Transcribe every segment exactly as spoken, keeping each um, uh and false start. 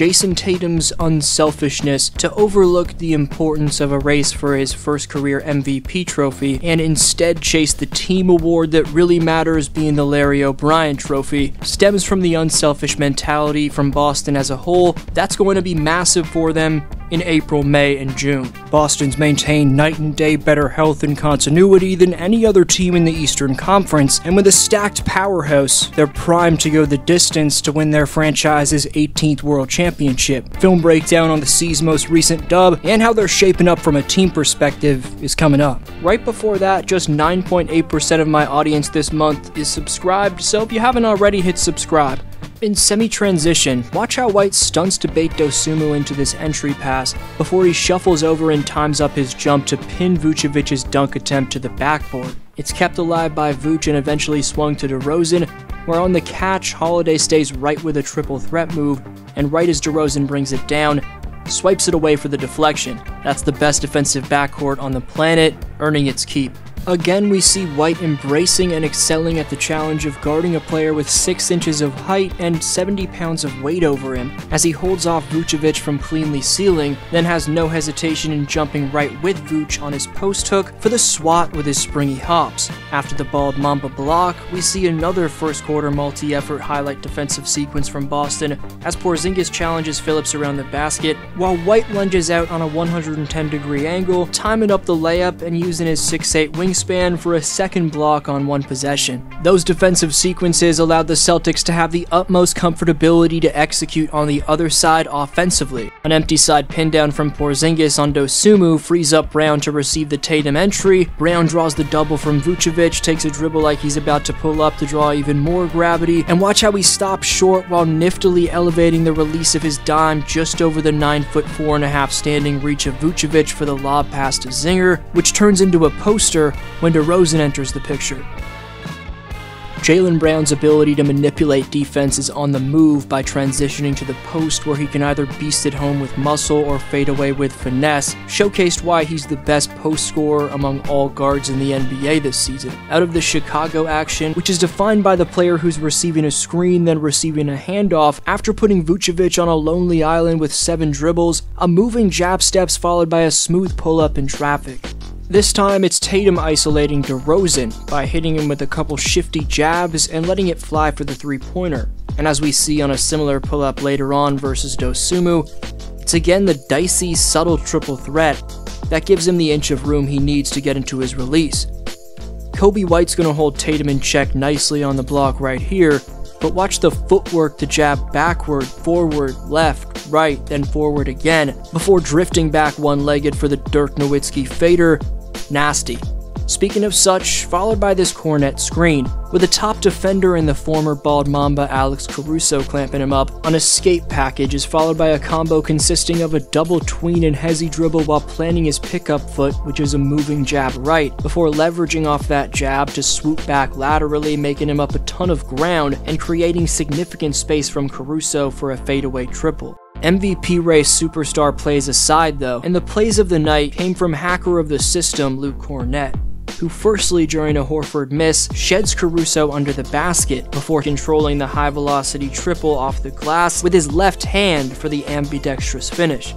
Jason Tatum's unselfishness to overlook the importance of a race for his first career M V P trophy and instead chase the team award that really matters, being the Larry O'Brien trophy, stems from the unselfish mentality from Boston as a whole. That's going to be massive for them in April, May, and June. Boston's maintained night and day better health and continuity than any other team in the Eastern Conference, and with a stacked powerhouse, they're primed to go the distance to win their franchise's eighteenth World Championship. Film breakdown on the C's most recent dub and how they're shaping up from a team perspective is coming up. Right before that, just nine point eight percent of my audience this month is subscribed, so if you haven't already, hit subscribe. In semi-transition, watch how White stunts to bait Dosumu into this entry pass before he shuffles over and times up his jump to pin Vucevic's dunk attempt to the backboard. It's kept alive by Vuce and eventually swung to DeRozan, where on the catch, Holiday stays right with a triple threat move, and right as DeRozan brings it down, swipes it away for the deflection. That's the best defensive backcourt on the planet, earning its keep. Again, we see White embracing and excelling at the challenge of guarding a player with six inches of height and seventy pounds of weight over him, as he holds off Vucevic from cleanly sealing, then has no hesitation in jumping right with Vuce on his post hook for the swat with his springy hops. After the bald Mamba block, we see another first quarter multi-effort highlight defensive sequence from Boston, as Porzingis challenges Phillips around the basket, while White lunges out on a one hundred ten degree angle, timing up the layup and using his six eight wing span for a second block on one possession. Those defensive sequences allowed the Celtics to have the utmost comfortability to execute on the other side offensively. An empty side pin down from Porzingis on Dosumu frees up Brown to receive the Tatum entry. Brown draws the double from Vucevic, takes a dribble like he's about to pull up to draw even more gravity, and watch how he stops short while niftily elevating the release of his dime just over the nine foot four and a half standing reach of Vucevic for the lob pass to Zinger, which turns into a poster when DeRozan enters the picture. Jaylen Brown's ability to manipulate defenses on the move by transitioning to the post, where he can either beast it home with muscle or fade away with finesse, showcased why he's the best post scorer among all guards in the N B A this season. Out of the Chicago action, which is defined by the player who's receiving a screen then receiving a handoff, after putting Vucevic on a lonely island with seven dribbles, a moving jab steps followed by a smooth pull-up in traffic. This time, it's Tatum isolating DeRozan by hitting him with a couple shifty jabs and letting it fly for the three-pointer. And as we see on a similar pull-up later on versus Dosumu, it's again the dicey, subtle triple threat that gives him the inch of room he needs to get into his release. Kobe White's going to hold Tatum in check nicely on the block right here, but watch the footwork to jab backward, forward, left, right, then forward again, before drifting back one-legged for the Dirk Nowitzki fader. Nasty. Speaking of such, followed by this Kornet screen, with a top defender in the former bald Mamba Alex Caruso clamping him up on a skate package, is followed by a combo consisting of a double tween and hezzy dribble while planting his pickup foot, which is a moving jab right, before leveraging off that jab to swoop back laterally, making him up a ton of ground and creating significant space from Caruso for a fadeaway triple. M V P race superstar plays aside though, and the plays of the night came from hacker of the system Luke Cornett, who firstly during a Horford miss sheds Caruso under the basket before controlling the high velocity triple off the glass with his left hand for the ambidextrous finish.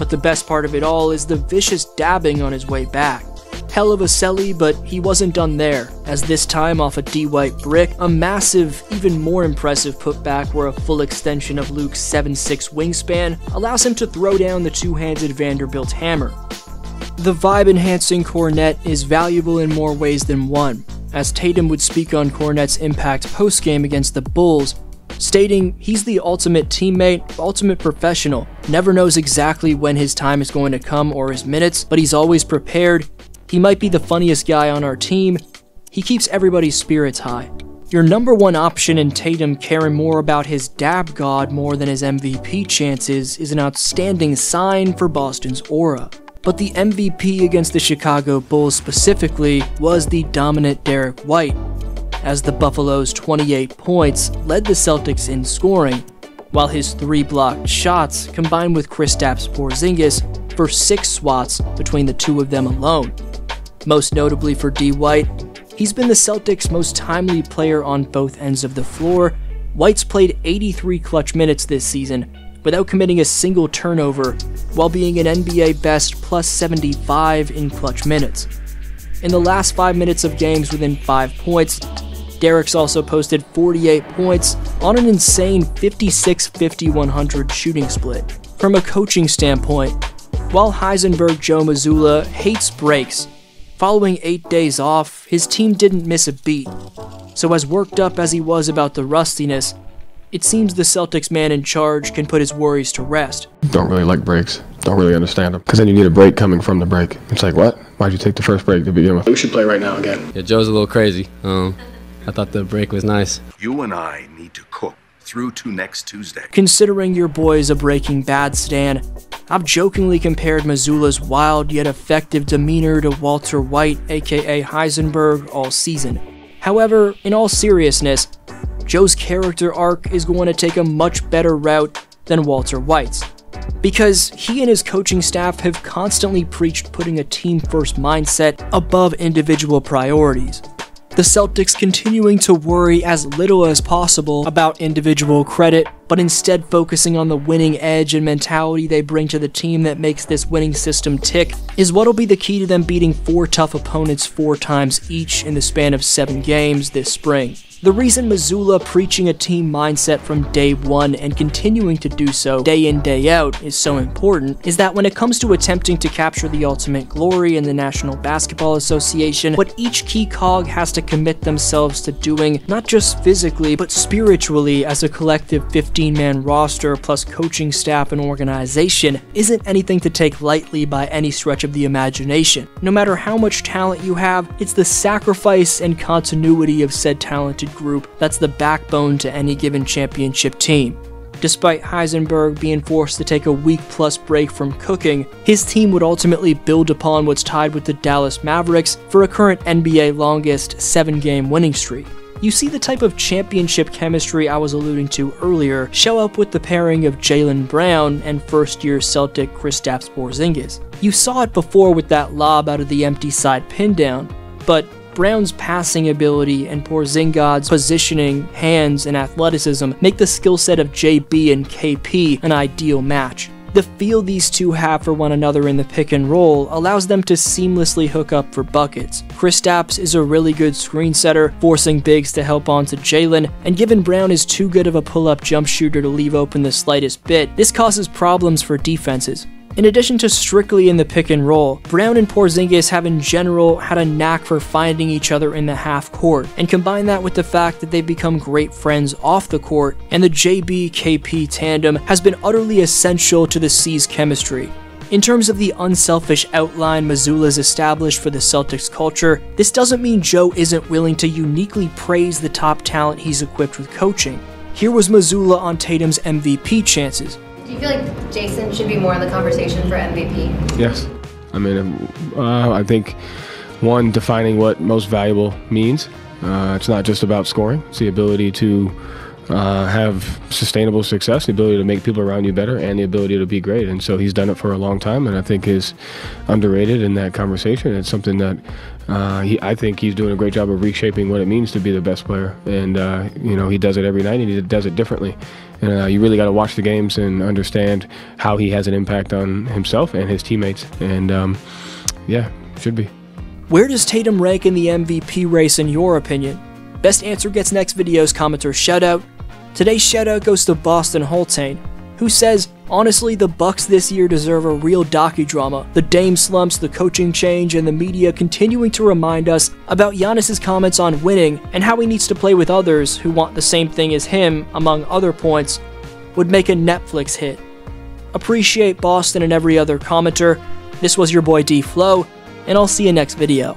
But the best part of it all is the vicious dabbing on his way back. Hell of a celly, but he wasn't done there, as this time off a D White brick, a massive, even more impressive putback where a full extension of Luke's seven six wingspan allows him to throw down the two-handed Vanderbilt hammer. The vibe-enhancing Kornet is valuable in more ways than one, as Tatum would speak on Kornet's impact post-game against the Bulls, stating, "He's the ultimate teammate, ultimate professional, never knows exactly when his time is going to come or his minutes, but he's always prepared. He might be the funniest guy on our team. He keeps everybody's spirits high." Your number one option in Tatum caring more about his dab god more than his M V P chances is an outstanding sign for Boston's aura. But the M V P against the Chicago Bulls specifically was the dominant Derrick White, as the Buffalo's twenty-eight points led the Celtics in scoring, while his three blocked shots combined with Kristaps Porzingis for six swats between the two of them alone. Most notably for D White, he's been the Celtics' most timely player on both ends of the floor. White's played eighty-three clutch minutes this season, without committing a single turnover, while being an N B A best plus seventy-five in clutch minutes. In the last five minutes of games within five points, Derrick's also posted forty-eight points on an insane fifty-six fifty one hundred shooting split. From a coaching standpoint, while Heisenberg Joe Mazzulla hates breaks, following eight days off, his team didn't miss a beat. So as worked up as he was about the rustiness, it seems the Celtics man in charge can put his worries to rest. Don't really like breaks. Don't really understand them. Because then you need a break coming from the break. It's like, what? Why'd you take the first break to begin with? We should play right now again. Yeah, Joe's a little crazy. Um, I thought the break was nice. You and I need to cook through to next Tuesday. Considering your boy is a Breaking Bad stan, I've jokingly compared Mazzulla's wild yet effective demeanor to Walter White, aka Heisenberg, all season. However, in all seriousness, Joe's character arc is going to take a much better route than Walter White's, because he and his coaching staff have constantly preached putting a team-first mindset above individual priorities. The Celtics continuing to worry as little as possible about individual credit, but instead focusing on the winning edge and mentality they bring to the team that makes this winning system tick is what'll be the key to them beating four tough opponents four times each in the span of seven games this spring. The reason Mazzulla preaching a team mindset from day one and continuing to do so day in day out is so important is that when it comes to attempting to capture the ultimate glory in the National Basketball Association, what each key cog has to commit themselves to doing, not just physically but spiritually as a collective fifteen man roster plus coaching staff and organization, isn't anything to take lightly by any stretch of the imagination. No matter how much talent you have, it's the sacrifice and continuity of said talented group that's the backbone to any given championship team. Despite Heisenberg being forced to take a week-plus break from cooking, his team would ultimately build upon what's tied with the Dallas Mavericks for a current N B A longest seven game winning streak. You see the type of championship chemistry I was alluding to earlier show up with the pairing of Jaylen Brown and first-year Celtic Kristaps Porzingis. You saw it before with that lob out of the empty side pin down, but Brown's passing ability and Porzingis's positioning, hands, and athleticism make the skill set of J B and K P an ideal match. The feel these two have for one another in the pick and roll allows them to seamlessly hook up for buckets. Kristaps is a really good screen setter, forcing bigs to help onto Jaylen, and given Brown is too good of a pull-up jump shooter to leave open the slightest bit, this causes problems for defenses. In addition to strictly in the pick and roll, Brown and Porzingis have in general had a knack for finding each other in the half court, and combine that with the fact that they've become great friends off the court, and the J B K P tandem has been utterly essential to the C's chemistry. In terms of the unselfish outline Mazzulla's established for the Celtics culture, this doesn't mean Joe isn't willing to uniquely praise the top talent he's equipped with coaching. Here was Mazzulla on Tatum's M V P chances. Do you feel like Jason should be more in the conversation for M V P? Yes. I mean, uh, I think, one, defining what most valuable means. Uh, it's not just about scoring. It's the ability to uh, have sustainable success, the ability to make people around you better, and the ability to be great. And so he's done it for a long time, and I think is underrated in that conversation. It's something that uh, he, I think he's doing a great job of reshaping what it means to be the best player. And, uh, you know, he does it every night, and he does it differently. And uh, you really got to watch the games and understand how he has an impact on himself and his teammates. And um, yeah, should be. Where does Tatum rank in the M V P race in your opinion? Best answer gets next video's commenter shoutout. Today's shoutout goes to Boston Holtain, who says, honestly, the Bucks this year deserve a real docudrama. The Dame slumps, the coaching change, and the media continuing to remind us about Giannis's comments on winning and how he needs to play with others who want the same thing as him, among other points, would make a Netflix hit. Appreciate Boston and every other commenter. This was your boy D Flow, and I'll see you next video.